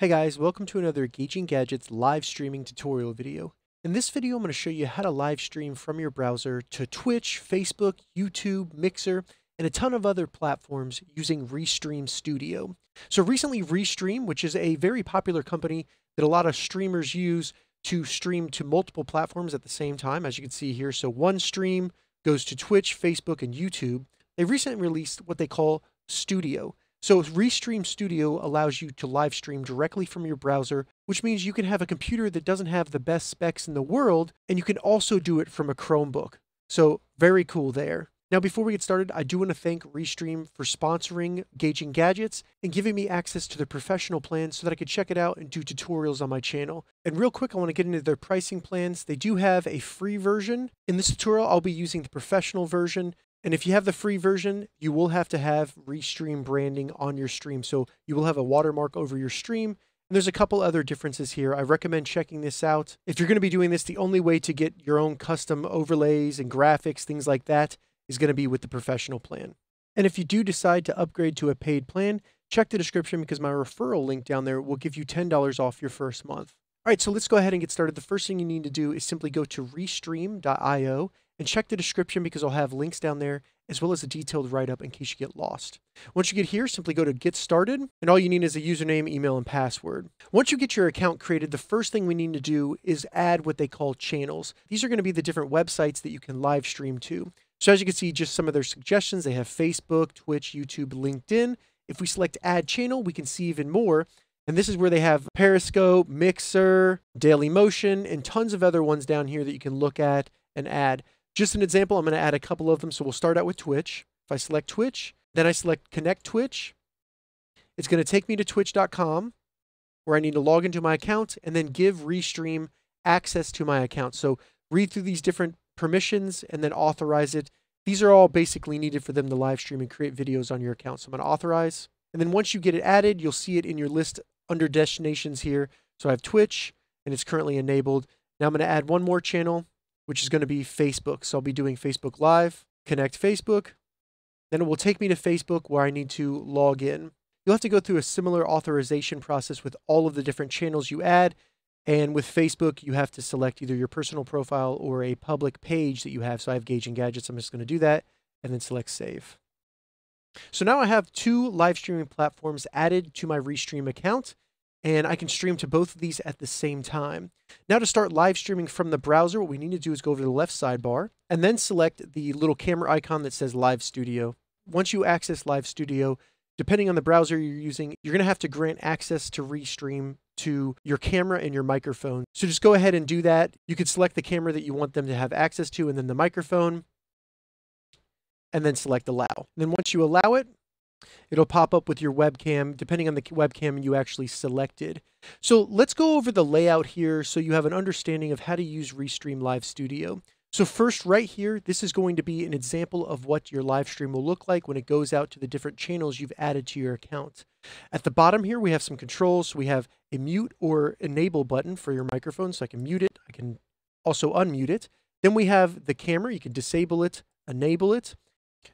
Hey guys, welcome to another Gauging Gadgets live streaming tutorial video. In this video, I'm going to show you how to live stream from your browser to Twitch, Facebook, YouTube, Mixer, and a ton of other platforms using Restream Studio. So recently Restream, which is a very popular company that a lot of streamers use to stream to multiple platforms at the same time, as you can see here. So one stream goes to Twitch, Facebook, and YouTube. They recently released what they call Studio. So Restream Studio allows you to live stream directly from your browser, which means you can have a computer that doesn't have the best specs in the world, and you can also do it from a Chromebook. So very cool there. Now, before we get started, I do want to thank Restream for sponsoring Gauging Gadgets and giving me access to their professional plan so that I could check it out and do tutorials on my channel. And real quick, I want to get into their pricing plans. They do have a free version. In this tutorial, I'll be using the professional version. And if you have the free version, you will have to have Restream branding on your stream. So you will have a watermark over your stream. And there's a couple other differences here. I recommend checking this out. If you're going to be doing this, the only way to get your own custom overlays and graphics, things like that, is going to be with the professional plan. And if you do decide to upgrade to a paid plan, check the description because my referral link down there will give you $10 off your first month. All right, so let's go ahead and get started. The first thing you need to do is simply go to restream.io and check the description because I'll have links down there as well as a detailed write-up in case you get lost. Once you get here, simply go to Get Started, and all you need is a username, email, and password. Once you get your account created, the first thing we need to do is add what they call channels. These are going to be the different websites that you can live stream to. So as you can see, just some of their suggestions, they have Facebook, Twitch, YouTube, LinkedIn. If we select Add Channel, we can see even more. And this is where they have Periscope, Mixer, Dailymotion, and tons of other ones down here that you can look at and add. Just an example, I'm going to add a couple of them. So we'll start out with Twitch. If I select Twitch, then I select Connect Twitch. It's going to take me to twitch.com where I need to log into my account and then give Restream access to my account. So read through these different permissions and then authorize it. These are all basically needed for them to live stream and create videos on your account. So I'm going to authorize. And then once you get it added, you'll see it in your list under destinations here. So I have Twitch and it's currently enabled. Now I'm going to add one more channel, which is going to be Facebook. So I'll be doing Facebook Live, Connect Facebook. Then it will take me to Facebook where I need to log in. You'll have to go through a similar authorization process with all of the different channels you add. And with Facebook, you have to select either your personal profile or a public page that you have. So I have Gauging Gadgets. I'm just going to do that and then select Save. So now I have two live streaming platforms added to my Restream account, and I can stream to both of these at the same time. Now to start live streaming from the browser, what we need to do is go over to the left sidebar and then select the little camera icon that says Live Studio. Once you access Live Studio, depending on the browser you're using, you're going to have to grant access to Restream to your camera and your microphone. So just go ahead and do that. You could select the camera that you want them to have access to and then the microphone and then select Allow. And then once you allow it, it'll pop up with your webcam, depending on the webcam you actually selected. So let's go over the layout here so you have an understanding of how to use Restream Live Studio. So first, right here, this is going to be an example of what your live stream will look like when it goes out to the different channels you've added to your account. At the bottom here, we have some controls. We have a mute or enable button for your microphone, so I can mute it. I can also unmute it. Then we have the camera. You can disable it, enable it.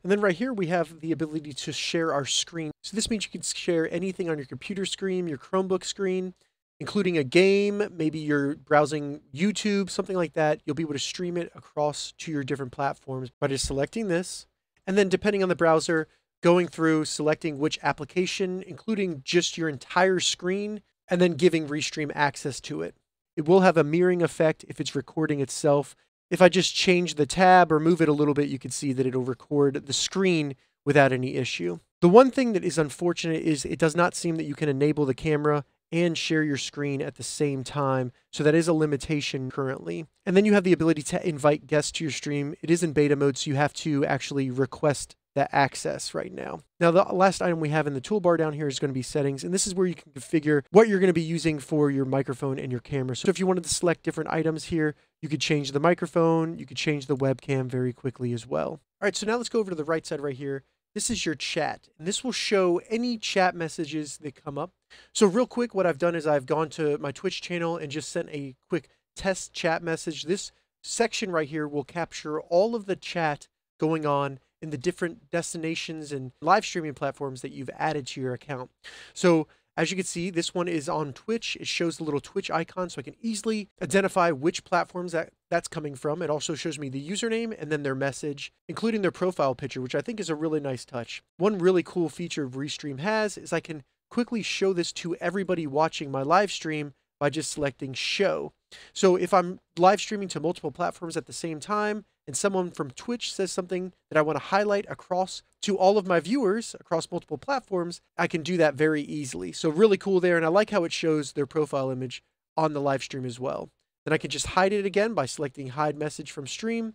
And then right here, we have the ability to share our screen. So this means you can share anything on your computer screen, your Chromebook screen, including a game, maybe you're browsing YouTube, something like that. You'll be able to stream it across to your different platforms by just selecting this. And then depending on the browser, going through, selecting which application, including just your entire screen, and then giving Restream access to it. It will have a mirroring effect if it's recording itself. If I just change the tab or move it a little bit, you can see that it'll record the screen without any issue. The one thing that is unfortunate is it does not seem that you can enable the camera and share your screen at the same time. So that is a limitation currently. And then you have the ability to invite guests to your stream. It is in beta mode, so you have to actually request that access right now. Now, the last item we have in the toolbar down here is going to be settings, and this is where you can configure what you're going to be using for your microphone and your camera. So if you wanted to select different items here, you could change the microphone, you could change the webcam very quickly as well. All right, so now let's go over to the right side right here. This is your chat, and this will show any chat messages that come up. So real quick, what I've done is I've gone to my Twitch channel and just sent a quick test chat message. This section right here will capture all of the chat going on in the different destinations and live streaming platforms that you've added to your account. So As you can see, this one is on Twitch. It shows the little Twitch icon, so I can easily identify which platforms that's coming from. It also shows me the username and then their message, including their profile picture, which I think is a really nice touch. One really cool feature Restream has is I can quickly show this to everybody watching my live stream by just selecting show. So if I'm live streaming to multiple platforms at the same time, and someone from Twitch says something that I want to highlight across to all of my viewers across multiple platforms, I can do that very easily. So really cool there. And I like how it shows their profile image on the live stream as well. Then I can just hide it again by selecting hide message from stream,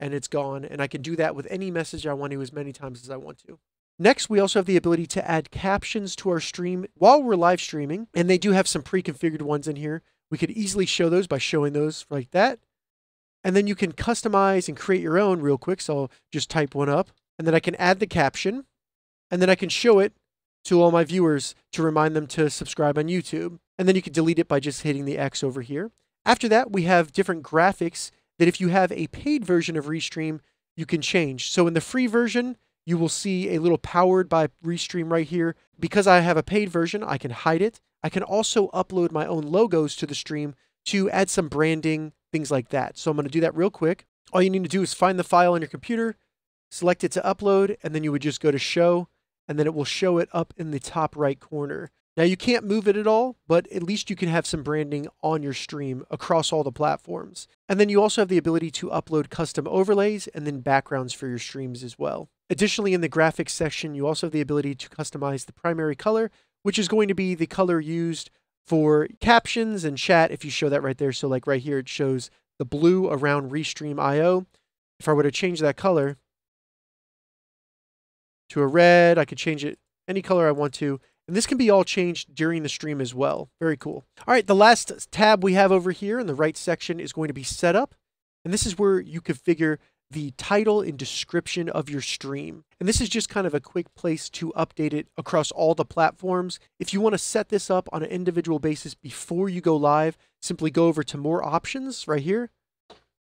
and it's gone. And I can do that with any message I want to as many times as I want to. Next, we also have the ability to add captions to our stream while we're live streaming. And they do have some pre-configured ones in here. We could easily show those by showing those like that. And then you can customize and create your own real quick. So I'll just type one up, and then I can add the caption, and then I can show it to all my viewers to remind them to subscribe on YouTube. And then you can delete it by just hitting the X over here. After that, we have different graphics that if you have a paid version of Restream, you can change. So in the free version, you will see a little powered by Restream right here. Because I have a paid version, I can hide it. I can also upload my own logos to the stream to add some branding, things like that. So I'm going to do that real quick. All you need to do is find the file on your computer, select it to upload, and then you would just go to show, and then it will show it up in the top right corner. Now you can't move it at all, but at least you can have some branding on your stream across all the platforms. And then you also have the ability to upload custom overlays and then backgrounds for your streams as well. Additionally, in the graphics section, you also have the ability to customize the primary color, which is going to be the color used for captions and chat, if you show that right there. So like right here, it shows the blue around Restream IO. If I were to change that color to a red, I could change it any color I want to. And this can be all changed during the stream as well. Very cool. All right, the last tab we have over here in the right section is going to be setup. And this is where you configure the title and description of your stream. And this is just kind of a quick place to update it across all the platforms. If you want to set this up on an individual basis before you go live, simply go over to more options right here.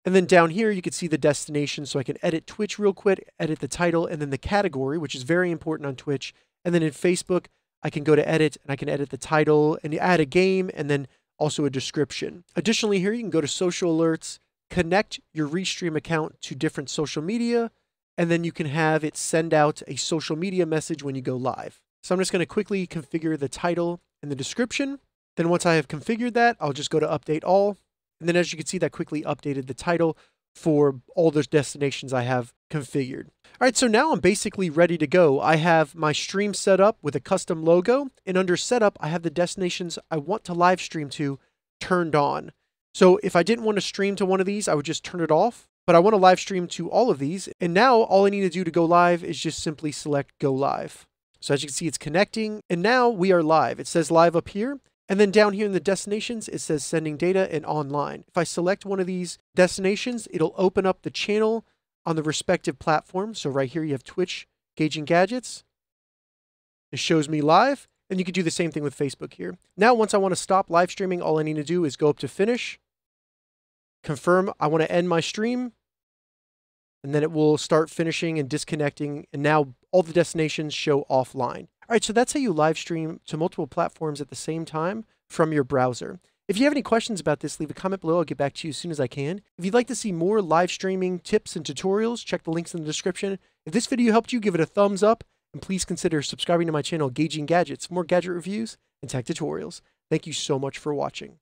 And then down here, you can see the destination. So I can edit Twitch real quick, edit the title, and then the category, which is very important on Twitch. And then in Facebook, I can go to edit, and I can edit the title and add a game and then also a description. Additionally, here you can go to social alerts, connect your Restream account to different social media, and then you can have it send out a social media message when you go live. So I'm just going to quickly configure the title and the description. Then once I have configured that, I'll just go to update all. And then as you can see, that quickly updated the title for all those destinations I have configured. All right, so now I'm basically ready to go. I have my stream set up with a custom logo, and under setup, I have the destinations I want to live stream to turned on. So if I didn't want to stream to one of these, I would just turn it off, but I want to live stream to all of these. And now all I need to do to go live is just simply select go live. So as you can see, it's connecting, and now we are live. It says live up here. And then down here in the destinations, it says sending data and online. If I select one of these destinations, it'll open up the channel on the respective platform. So right here, you have Twitch, Gauging Gadgets. It shows me live, and you can do the same thing with Facebook here. Now, once I want to stop live streaming, all I need to do is go up to finish, confirm I want to end my stream, and then it will start finishing and disconnecting, and now all the destinations show offline. All right, so that's how you live stream to multiple platforms at the same time from your browser. If you have any questions about this, leave a comment below. I'll get back to you as soon as I can. If you'd like to see more live streaming tips and tutorials, check the links in the description. If this video helped you, give it a thumbs up, and please consider subscribing to my channel, Gauging Gadgets, for more gadget reviews and tech tutorials. Thank you so much for watching.